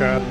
shot.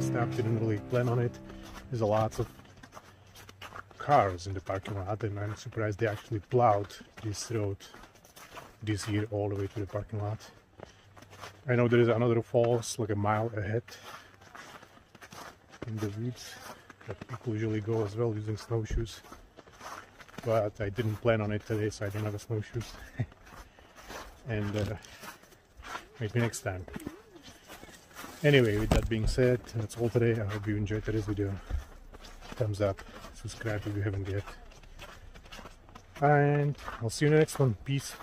Stopped in the middle of the plan on it. There's a lot of cars in the parking lot, and I'm surprised they actually plowed this road this year all the way to the parking lot. I know there is another falls like a mile ahead in the woods that people usually go as well using snowshoes, but I didn't plan on it today, so I don't have a snowshoes. And maybe next time. Anyway, with that being said, that's all today. I hope you enjoyed today's video. Thumbs up, subscribe if you haven't yet. And I'll see you in the next one. Peace.